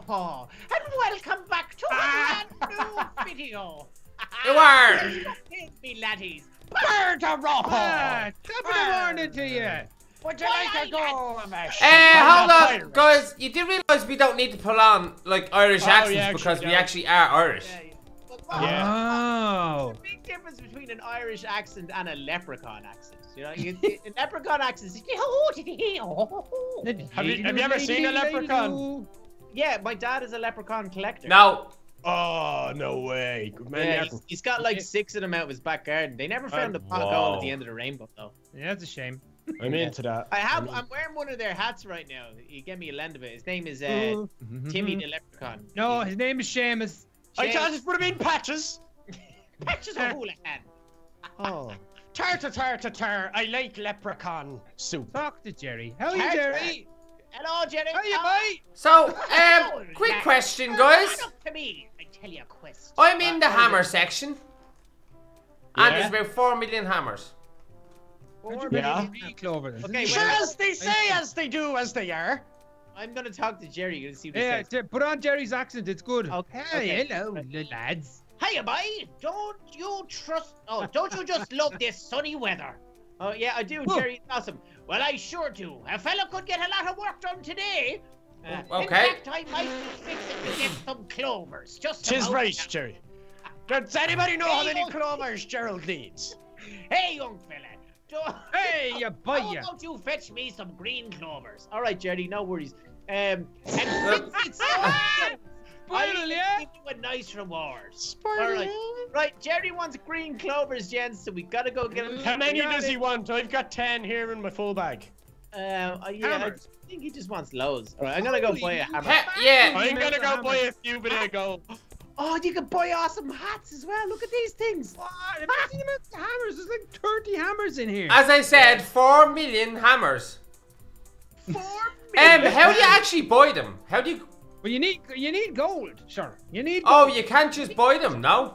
Pawpaw, and welcome back to a brand new video. Excuse me, laddies. Bird a Pawpaw. Good morning to you. Would you like a go? Hold on, guys. You did realise we don't need to pull on like Irish accents because we actually are Irish. Yeah, yeah. Wow. There's a big difference between an Irish accent and a leprechaun accent. You know, a leprechaun accent is have you ever seen a leprechaun? Yeah, my dad is a leprechaun collector. No. Oh, no way. Yeah, he's got like 6 of them out of his back garden. They never found the pot of gold at the end of the rainbow, though. Yeah, that's a shame. I'm into that. I'm wearing one of their hats right now. You get me a lend of it. His name is Timmy the Leprechaun. No, his name is Seamus. I just put him in patches. Patches are hula hand. Oh. Tar. I like leprechaun soup. Talk to Jerry. How are you, Jerry? Hello, Jerry. How are you, mate? So, quick question, guys. To me. I tell you a question. I'm in the hammer section. And there's about 4 million hammers. Okay, sure as they say, as they do, as they are. I'm gonna talk to Jerry. You're gonna see what he says. Yeah, put on Jerry's accent. It's good. Okay. Hello, lads. Hiya, boy. Don't you trust? Oh, don't you just love this sunny weather? Oh yeah, I do, Jerry. It's awesome. Well, I sure do. A fella could get a lot of work done today. In fact, I might fix it to get some clovers. Just. She's right, Jerry. Does anybody know how many clovers Gerald needs? Hey, young fella. Hey, you boy! How about you fetch me some green clovers? All right, Jerry, no worries. And it's I'll give you a nice reward. All right, Jerry wants green clovers, gents, so we gotta go get them. How many does he want? I've got 10 here in my full bag. Yeah, I think he just wants loads. All right, I'm gonna go buy a hammer. Yeah, I'm gonna go buy a few minutes ago. Oh, you can buy awesome hats as well. Look at these things. What? Have you seen the hammers? There's like 30 hammers in here. As I said, 4 million hammers. 4 million. How do you actually buy them? How do you? Well, you need gold, sure. You need. Gold. Oh, you can't just buy them, no.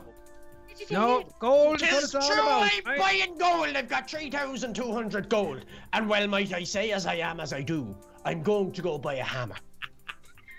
No, gold. Just try buying gold. I've got 3,200 gold, and well, might I say, as I am, as I do, I'm going to go buy a hammer.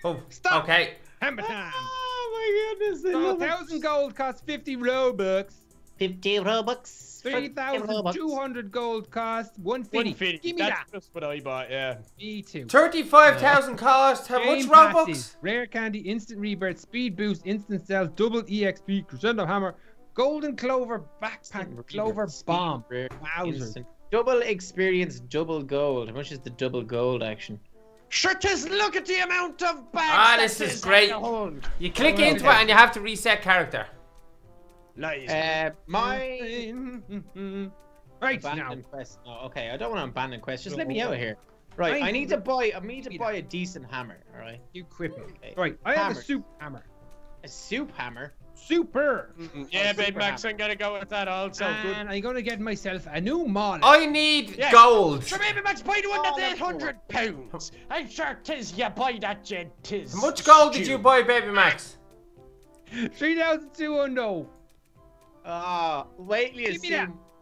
Oh, stop. Okay. Hammer time. Oh my goodness! So 1,000 gold costs 50 Robux. 50 Robux. 3,200 gold costs 150. Give me that. That's what I bought. Yeah. Me too. 35,000 cost. How much Robux? Rare candy, instant rebirth, speed boost, instant cells, double EXP, crescendo hammer, golden clover backpack, clover bomb. Wowzers. Double experience, double gold. How much is the double gold action? Sure, just look at the amount of bags. Ah, this is great. You click into it and you have to reset character. Nice. Right now. Oh, okay, I don't want to abandon quest. Just let me out of here. Right, I need to buy a decent hammer. All right. You quip it. Okay. Right. I have a soup hammer. A soup hammer. Super. Yeah, babe, Max, I'm gonna go with that also. And I'm gonna get myself a new model. I need gold. So maybe Max buy the one that's 800 pounds. I'm sure tis you buy that, Jed. Tis. How much gold did you buy, baby Max? 3,200. Ah, wait till you see.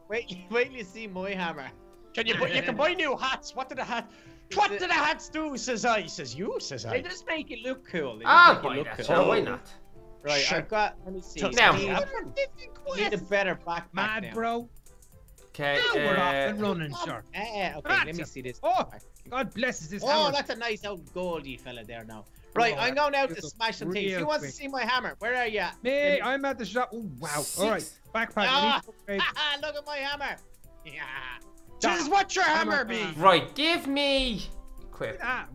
Wait till you see my hammer. Can you? You can buy new hats. What did the hat? What do the hats do? Says I. Says you. Says I. They just make it look cool. They oh, why not? Right, I've got. Let me see. Now, need a better backpack. Mad now. Bro. Okay. Now we're off and running, sure. Okay, let me see this. Oh, God blesses this hammer. Oh, that's a nice old goldy fella there now. Right, I'm going out to smash some things. Who wants to see my hammer? Where are you? Me, I'm at the shop. Oh, wow. All right, backpack. Look at my hammer. Yeah. This is what your hammer be. Right, give me.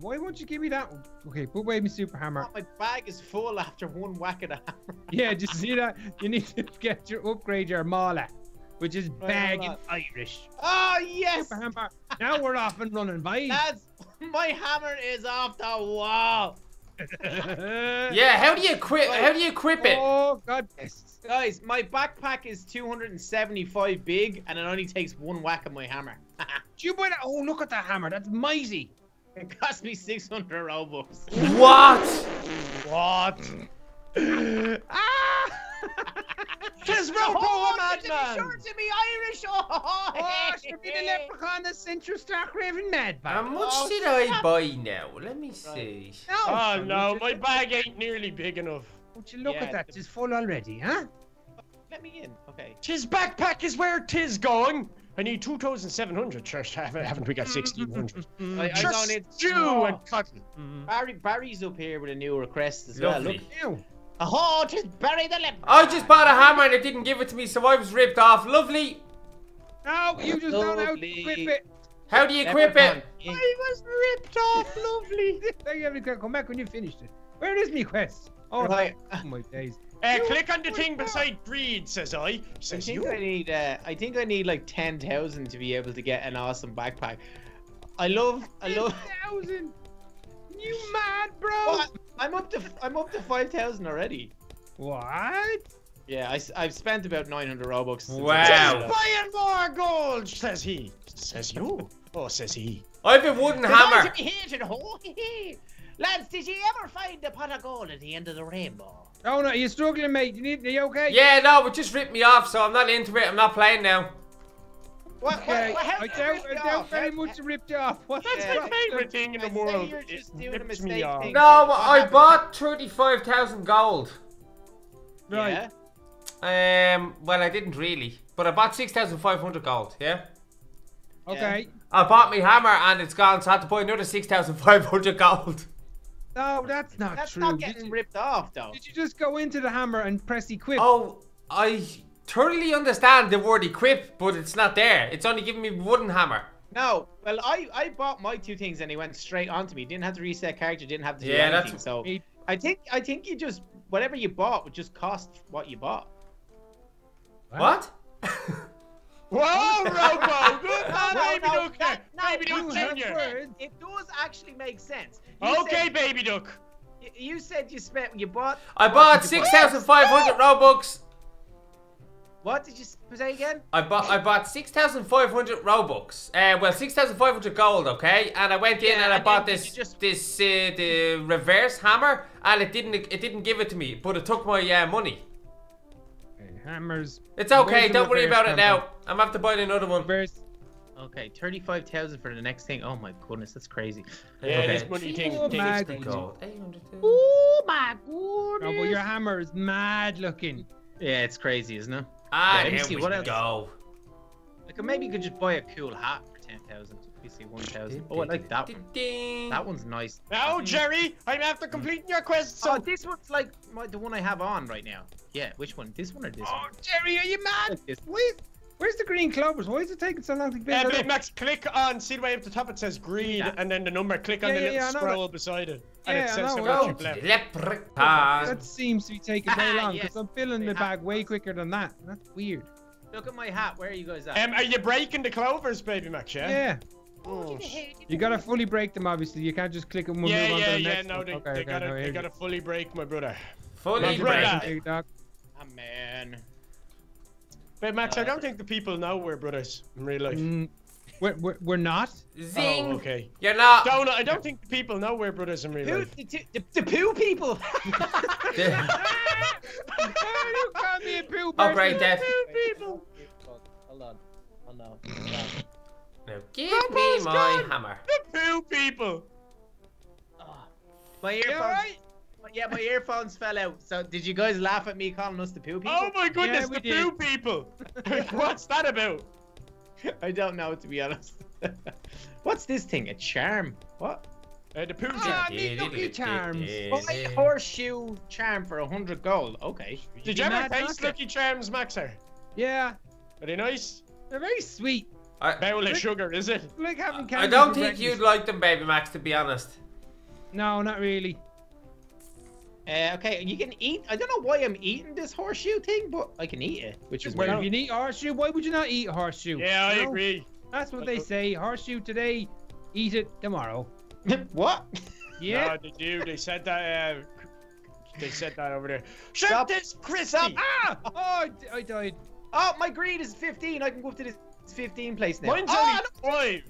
Why won't you give me that one? Okay, put away my super hammer. My bag is full after one whack of the hammer. Yeah, just see that? You need to get your upgrade, your mala, which is bag in Irish. Oh, yes! Super hammer. Now we're off and running, mate. My hammer is off the wall. Yeah, how do you equip? How do you equip it? Oh God, guys, my backpack is 275 big, and it only takes one whack of my hammer. Do you buy that? Oh, look at that hammer. That's mighty. It cost me 600 Robux. What? What? Ah! is Robo a madman? Shorts in me Irish. Oh, should be the leprechaun that sent you Stark-Raven mad. How much did I buy now? Let me see. Oh no, my bag ain't nearly big enough. Would you look at that? It's full already, huh? Let me in. Okay. Tis backpack is where tis going. I need 2,700. Church, haven't we got 1,600? I don't need stew and cotton. Barry's up here with a new request as well. Look. Oh, just bury the leprechaun. I just bought a hammer and it didn't give it to me, so I was ripped off. Lovely. No, you just don't know how to equip it. How do you equip it? I was ripped off. Lovely. You can come back when you finished it. Where is me quest? Oh, right. Oh my days. Click on the thing beside greed, says I. Says you. I think I need like 10,000 to be able to get an awesome backpack. I love. 10,000. You mad, bro? What? I'm up to 5,000 already. What? Yeah, I've spent about 900 Robux. Wow. Just buying more gold, says he. Says you. Oh, says he. I've a wooden hammer. Lads, did you ever find the pot of gold at the end of the rainbow? Oh no, you're struggling, mate. Are you okay? Yeah, no, but just ripped me off, so I'm not into it. I'm not playing now. What I doubt very much ripped you off. That's my favourite thing in the world. You're just doing a mistake thing. No, I bought 35,000 gold. Right. Yeah. Well, I didn't really, but I bought 6,500 gold. Yeah. Okay. I bought me hammer and it's gone, so I had to buy another 6,500 gold. No, that's not true. That's not getting ripped off, though. Did you just go into the hammer and press equip? Oh, I totally understand the word equip, but it's not there. It's only giving me wooden hammer. No, well, I bought my two things and they went straight onto me. Didn't have to reset character, didn't have to do anything. That's... So I think you just, whatever you bought would just cost what you bought. What? Whoa, Robo! Good man, Baby Duck! Baby Duck Junior! It does actually make sense. You okay, said, Baby Duck! You said you spent... You bought... I bought 6,500 Robux! What did you say again? I bought 6,500 Robux. Well, 6,500 gold, okay? And I went in and I bought this... the reverse hammer. And it didn't give it to me, but it took my money. Hammers. It's okay, don't worry about it now. I'm gonna have to buy another one. Okay, 35,000 for the next thing. Oh my goodness, that's crazy. Yeah, okay. This money thing is crazy. Oh my goodness. No, but your hammer is mad looking. Yeah, it's crazy, isn't it? Ah, yeah, here we go. Like, maybe you could just buy a cool hat for 10,000. See 1,000. Oh, I like that one. That one's nice. Now, Jerry, I'm after completing your quest. So this one's like the one I have on right now. Yeah, which one? This one or this one? Oh, Jerry, are you mad? Where's the green clovers? Why is it taking so long to get it? Max, click on, see the way up the top it says green, and then the number. Click on the little scroll beside it. And it says about you left. That seems to be taking so long because I'm filling the bag way quicker than that. That's weird. Look at my hat. Where are you guys at? Are you breaking the clovers, Baby Max? Yeah. Oh, you gotta fully break them, obviously. You can't just click them one move on to the next one. They gotta fully break, my brother. Fully break. Oh, man. But, Max, I don't think the people know we're brothers in real life. We're not? Zing. Oh, okay. You're not. Don't, I don't think the people know we're brothers in real life. The poo people. You call me a poo person. All right, Dad. Hold on. Hold on. Now give me my hammer. The poo people. Oh, my earphones. Right? Yeah, my earphones fell out. So did you guys laugh at me calling us the poo people? Oh my goodness, the poo people. What's that about? I don't know, to be honest. What's this thing? A charm? What? The poo charm. Ah, me lucky charms. Buy horseshoe charm for 100 gold. Okay. Did you ever taste lucky charms, Maxer? Yeah. Are they nice? They're very sweet. Barrel of sugar, is it? Like having candy. I don't think you'd like them, Baby Max, to be honest. No, not really. Okay, you can eat. I don't know why I'm eating this horseshoe thing, but I can eat it, which is weird. If you need horseshoe, why would you not eat horseshoe? Yeah, I agree. That's what they say. Horseshoe today, eat it tomorrow. What? Yeah. No, they do. They said that. They said that over there. Shut this, Chris up! Ah! Oh, I died. Oh, my greed is 15. I can go up to this. 15 place now. Mine's only 5.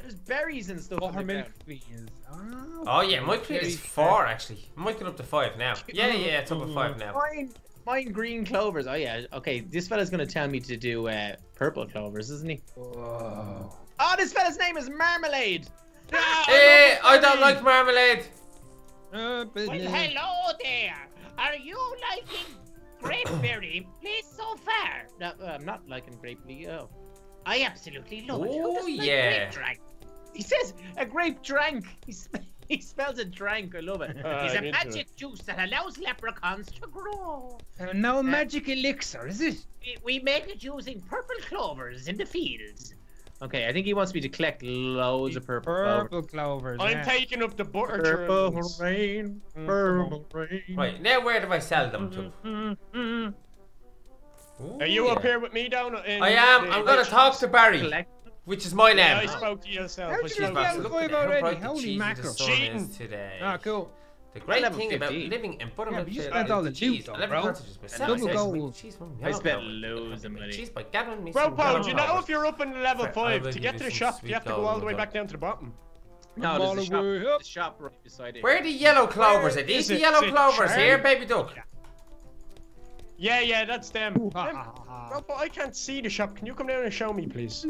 There's berries and stuff. Oh yeah, my crate is 4 actually. I might get up to 5 now. Yeah, it's up to 5 now. Mine, Find green clovers. Oh yeah. Okay, this fella's gonna tell me to do purple clovers, isn't he? Whoa. Oh, this fella's name is Marmalade. No, hey, I don't like marmalade. Well, hello there. Are you liking grapeberry? Please, so far. No, I'm not liking grapeberry. Oh, I absolutely love it. Oh yeah. Grape he says a grape drank. He spells a drank. I love it. It's a magic juice that allows leprechauns to grow. No magic elixir, is it? We make it using purple clovers in the fields. Okay, I think he wants me to collect loads of purple clovers. I'm taking up the butter trains. Purple rain. Right, now where do I sell them to? Ooh, are you up here with me down in I'm going to talk to Barry, which is my name. I spoke to yourself. How did you get already? Holy mackerel. Cheating. Ah, cool. The great thing about living in Buttermilk Hill is the I spent loads of money. Bro, Paul, do you know if you're up in level 5, to get to the shop, you have to go all the way back down to the bottom? No, there's the shop right beside it. Where are the yellow clovers? Are these the yellow clovers here, baby duck? Yeah, yeah, that's them. Bro, but I can't see the shop. Can you come down and show me, please?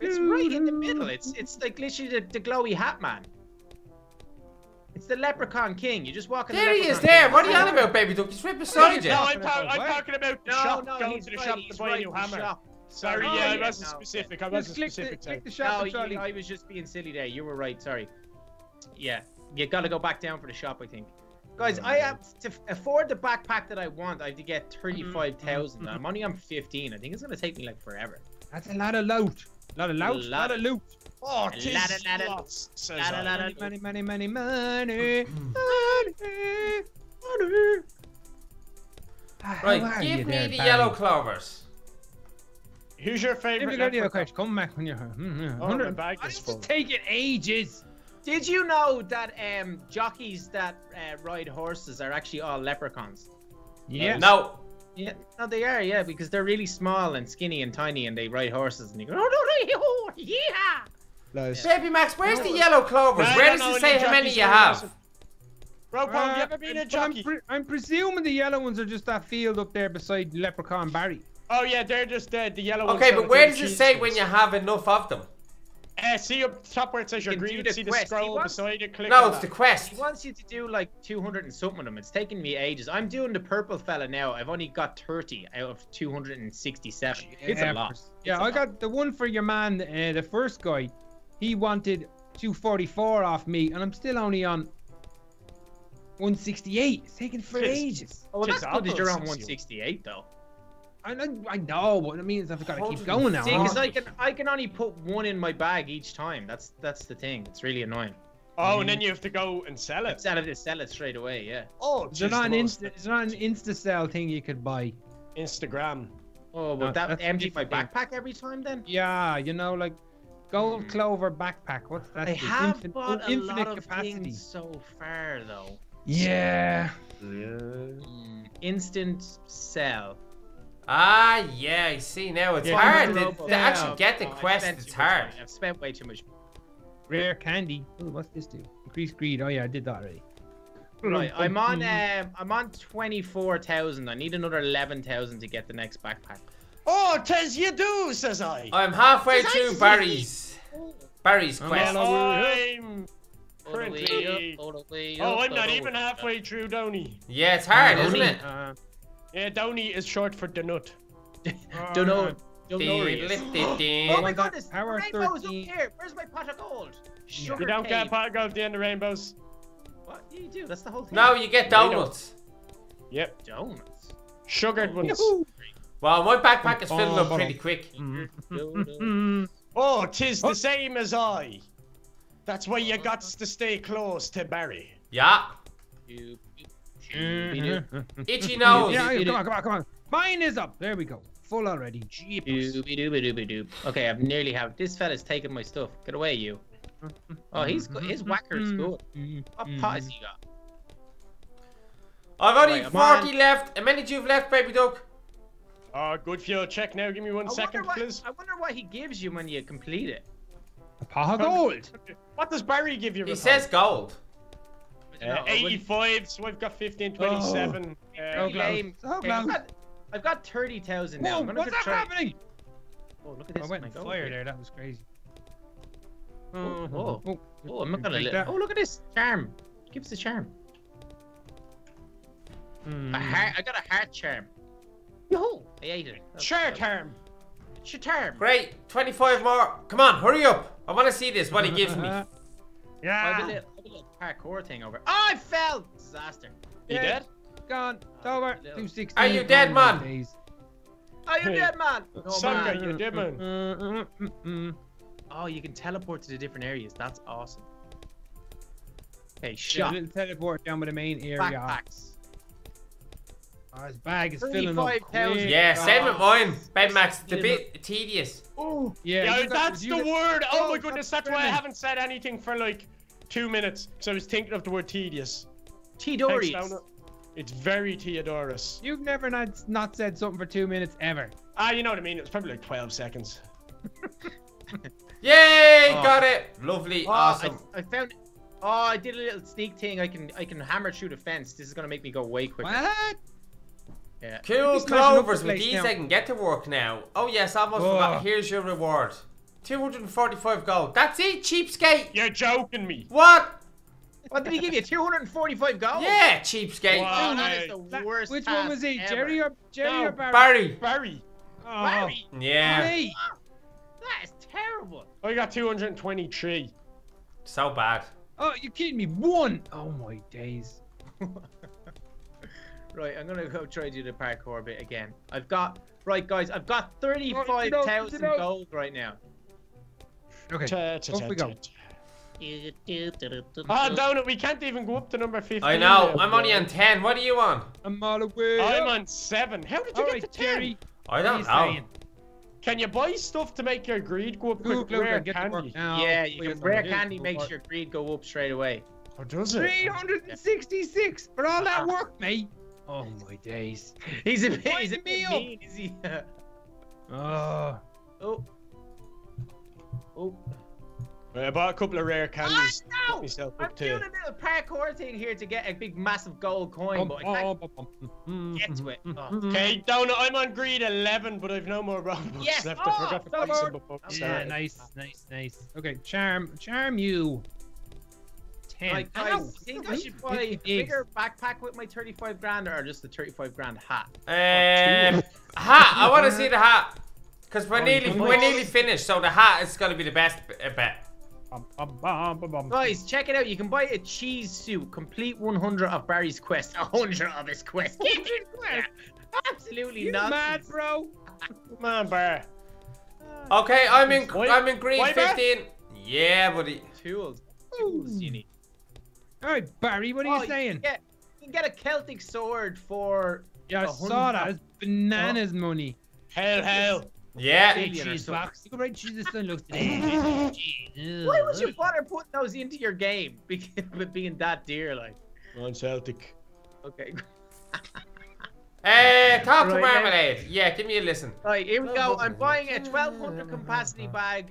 It's right in the middle. It's like literally the glowy hat man. It's the leprechaun king. You just walk in the leprechaun king. What are you on about, baby duck? He's right beside you. No, I'm talking about the shop. Going to the shop to buy a new hammer. Sorry, yeah, I wasn't specific. I wasn't specific. Click the shop. No, I was just being silly there. You were right. Sorry. Yeah, you got to go back down for the shop, I think. Guys, I have to afford the backpack that I want. I have to get 35,000. I'm only on 15. I think it's going to take me like forever. That's a lot of loot. A lot of loot. Oh, money. Right, give me the yellow clovers. Who's your favorite? Come back when you're home. This is taking ages. Did you know that jockeys that ride horses are actually all leprechauns? Yeah. No. Yeah, no, they are. Yeah, because they're really small and skinny and tiny, and they ride horses, and they go, oh, no, yeah. Nice. Baby Max, where's the yellow clovers? Where does it say how many you have? Bro, Paul, you ever been a jockey? I'm presuming the yellow ones are just that field up there beside Leprechaun Barry. Oh yeah, they're just the yellow ones. Okay, but where does it say when you have enough of them? See up top where it says you're green, see the scroll beside it, click on that. No, it's the quest. He wants you to do like 200 and something of them. It's taking me ages. I'm doing the purple fella now. I've only got 30 out of 267. It's a lot. Yeah, I got the one for your man, the first guy. He wanted 244 off me, and I'm still only on 168. It's taking for ages. Oh, well, that's good that you're on 168, though. I know, but it means I've got to keep going now. See, because I can only put one in my bag each time. That's the thing. It's really annoying. Oh, and then you have to go and sell it. Sell it straight away, yeah. Oh, it's not an Insta-sell thing you could buy. Instagram. Oh, but that emptied my backpack every time then? Yeah, you know, like... Gold Clover backpack. What's that? I have bought a lot of things so far, though. Yeah. Instant sell. Ah, yeah. I see now. It's hard to actually get the quest. It's hard. I've spent way too much. Rare candy. Ooh, what's this do? Increase greed. Oh yeah, I did that already. Right. I'm on 24,000. I need another 11,000 to get the next backpack. Oh, tis you do, says I. I'm halfway through Barry's quest. I'm pretty... Oh, I'm not even halfway through Donny. Yeah, it's hard, isn't it? Yeah, Donny is short for Donut. Donut. Oh my God, this rainbow's up here. Where's my pot of gold? You don't get a pot of gold at the end of rainbows. What? You do. That's the whole thing. No, you get donuts. Yep. Donuts. Sugared ones. Well, my backpack is filling up pretty quick. Oh, tis the same as I. That's why you got to stay close to Barry. Yeah. Itchy nose. Yeah, come on. Mine is up. There we go. Full already. Okay, I've nearly have. This fella's taking my stuff. Get away, you. Oh, his whacker is good. What pot has he got? I've only 40 left. How many do you have left, baby duck? Good fuel check now. Give me one second, please. I wonder what he gives you when you complete it. A pot of gold. What does Barry give you? He says gold. 85, so I've got 15, 27. Games. I've got 30,000 now. What's happening? Oh, look at this. I went on fire there. That was crazy. Oh, I'm not gonna let that. Oh, look at this charm. Give us the charm. A heart, I got a heart charm. Yo, I ate it. Charm. Charm. Great. 25 more. Come on, hurry up. I want to see this. What he gives me. Yeah. I have a little parkour thing over. Oh, I fell. Disaster. You dead? Gone. It's over. 260. Are you dead, man? Are you dead, man? Sandra, you're dead, man. Oh, you can teleport to the different areas. That's awesome. Okay, shot. Yeah, teleport down by the main area. Backpacks. Oh, his bag is filling up. Yeah, same with mine. Bedmax, it's a bit tedious. Oh, yeah. That's the word. Oh my goodness, that's why I haven't said anything for like 2 minutes. Because I was thinking of the word tedious. Teodorus. It's very Teodorus. You've never not said something for 2 minutes ever. Ah, you know what I mean. It was probably like 12 seconds. Yay! Oh. Got it. Lovely. Oh, awesome. I found. Oh, I did a little sneak thing. I can hammer through the fence. This is gonna make me go way quicker. What? Yeah. Cool clovers. With these, I can get to work now. Oh yes, I almost forgot. Here's your reward. 245 gold. That's it, cheapskate. You're joking me. What? What did he give you? 245 gold? Yeah, cheapskate. Wow. That is the worst. Which one was he? Jerry or Barry? Barry. Oh. Barry. Yeah. Barry. That is terrible. I got 223. So bad. Oh, you're kidding me. One. Oh my days. Right, I'm gonna go try to do the parkour bit again. I've got, right guys, I've got 35,000 gold right now. Okay, off we go. Oh, don't it, we can't even go up to number 15. I know, I'm only on 10. What are you on? I'm on 7. How did you get to 10? Jerry, I don't know. Can you buy stuff to make your greed go up with rare candy? Yeah, rare candy makes your greed go up straight away. Or does it? 366 for all that work, mate. Oh my days. He's a bit mean, is he? I bought a couple of rare candies. Oh, no! I'm doing a little parkour thing here to get a big massive gold coin, but I can't get to it. Okay, I'm on greed 11, but I've no more Robux left. I forgot to buy some Robux. Yeah, nice. Okay, charm you. Like, I think I should buy a bigger backpack with my 35 grand or just the 35 grand hat. Hat! I want to see the hat. Because we're nearly finished, so the hat is going to be the best bet. Guys, check it out. You can buy a cheese suit. Complete 100 of Barry's quest. 100 of his quest. Absolutely you not. Mad, bro. Come on, Barry. Okay, I'm in green 15. Yeah, buddy. Tools you need. All right, Barry, what are you saying? You can get a Celtic sword for... Yeah, I saw that. It's bananas money. Hell. Yeah. Jesus box. You can write Jesus son looks today. Why would you bother putting those into your game? With being that dear, like. On Celtic. Okay. Talk to Marmalade. Yeah, give me a listen. All right, here we go. I'm buying a 1,200 capacity bag.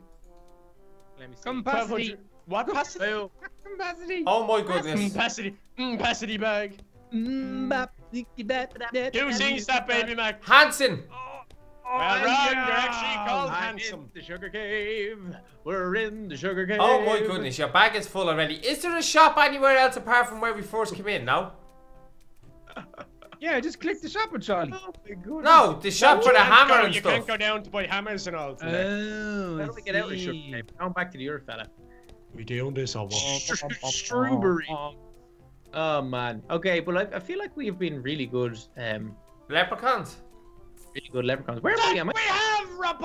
Let me see. Capacity. What capacity? Capacity. Oh my goodness. Capacity bag. Who sings that, Baby Mac? Hanson. You're actually called Hanson. We're in the sugar cave. Oh my goodness, your bag is full already. Is there a shop anywhere else apart from where we first came in? No. Yeah, just click the shop, Charlie. Oh my goodness. No, the shop for the hammer and stuff. You can't go down to buy hammers and all today. Oh, how do we get out of the sugar cave? Come back to the other fella. We doing this or what? Strawberry. Oh man. Okay, but I feel like we have been really good. Leprechauns. Really good leprechauns. Where are we? We have Rabo.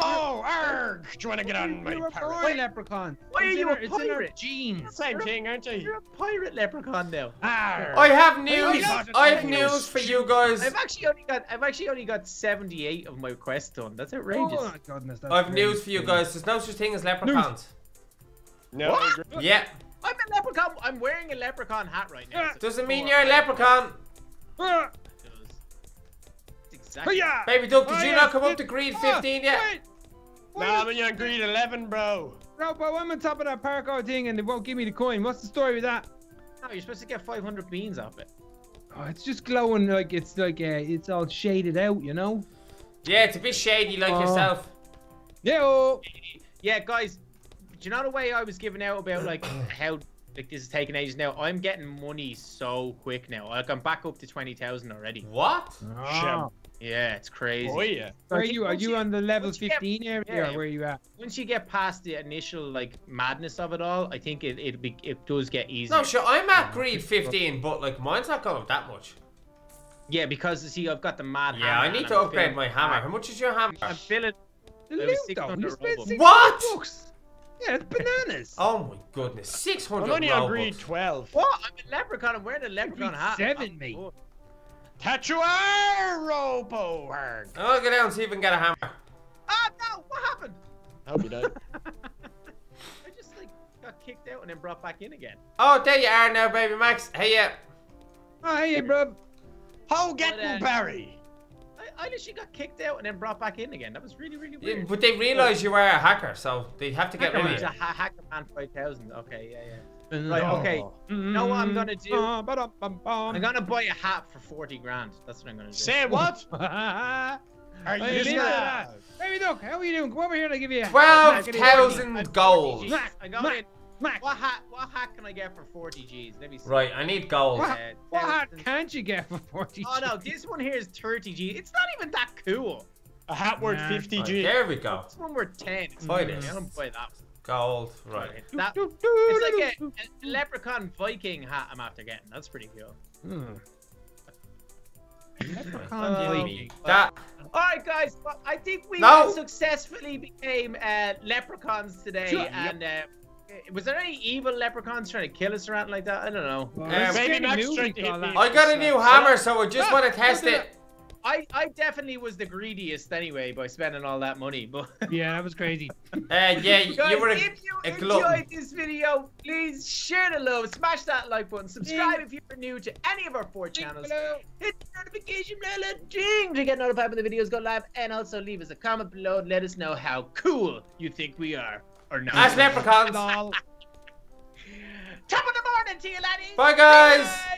Arg. Do you want to get on my pirate? Why leprechaun? Why are you a pirate? Jeans. Same thing, aren't you? You're a pirate leprechaun now. Arg. I have news. I have news for you guys. I've actually only got 78 of my quests done. That's outrageous. Oh my goodness. I've news for you guys. There's no such thing as leprechauns. No. What? Yeah. I'm a leprechaun. I'm wearing a leprechaun hat right now. So doesn't mean you're a leprechaun. Exactly. Yeah. Baby Duck, did you not come up to green 15 yet? Wait. Nah, I'm on green 11, bro. Bro, I'm on top of that parkour thing and they won't give me the coin. What's the story with that? No, you're supposed to get 500 beans off it. Oh, it's just glowing like it's it's all shaded out, you know? Yeah, it's a bit shady like yourself. Yeah. Yeah, guys, do you know the way I was giving out about like how this is taking ages now? I'm getting money so quick now. Like I'm back up to 20,000 already. What? Oh. Yeah, it's crazy. Oh yeah. Are you on the level 15 area? Yeah, where are you at? Once you get past the initial like madness of it all, I think it does get easier. No, sure, I'm at greed 15, but like mine's not going up that much. Yeah, because see, I've got the mad hammer. Yeah, I need to upgrade my hammer. How much is your hammer? I'm filling. What? Bucks. Yeah, it's bananas. Oh my goodness, 600. I'm only on greed 12. What? I'm a leprechaun. I'm wearing a leprechaun hat. 7, mate. Oh. Tatuar Robohard. I'll go down and see if we can get a hammer. Ah, no! What happened? I hope you don't. I just like got kicked out and then brought back in again. Oh, there you are now, baby Max. Hey, yeah. Oh, hey, bro. How getting Barry? I literally got kicked out and then brought back in again. That was really, really weird. Yeah, but they realised you were a hacker, so they have to get rid of you. He's a hacker man 5000. Okay, yeah, yeah. Right, okay. You know what I'm gonna do? I'm gonna buy a hat for 40 grand. That's what I'm gonna do. Say what? Are you gonna... Baby Duck, how are you doing? Come over here and I'll give you a 12,000 gold. What hat can I get for 40 G's? Let me see. Right, I need gold. What hat can't you get for 40 G's? Oh no, this one here is 30 G's. It's not even that cool. A hat worth 50 G's. There we go. This one worth 10. I don't buy that one. Gold, right. That, it's like a leprechaun Viking hat I'm after getting. That's pretty cool. Leprechaun Viking. Alright guys, well, I think we successfully became leprechauns today. And was there any evil leprechauns trying to kill us or anything like that? I don't know. Well, maybe Max trying to hit me. I got a new hammer, so I just want to test it. I definitely was the greediest anyway by spending all that money, but yeah, that was crazy. Yeah, guys, you were if you enjoyed this video, please share the love, smash that like button, subscribe if you're new to any of our 4 channels, hit the notification bell and ding to get notified when the videos go live, and also leave us a comment below and let us know how cool you think we are or not. That's leprechauns. Top of the morning to you, laddies. Bye guys. Bye.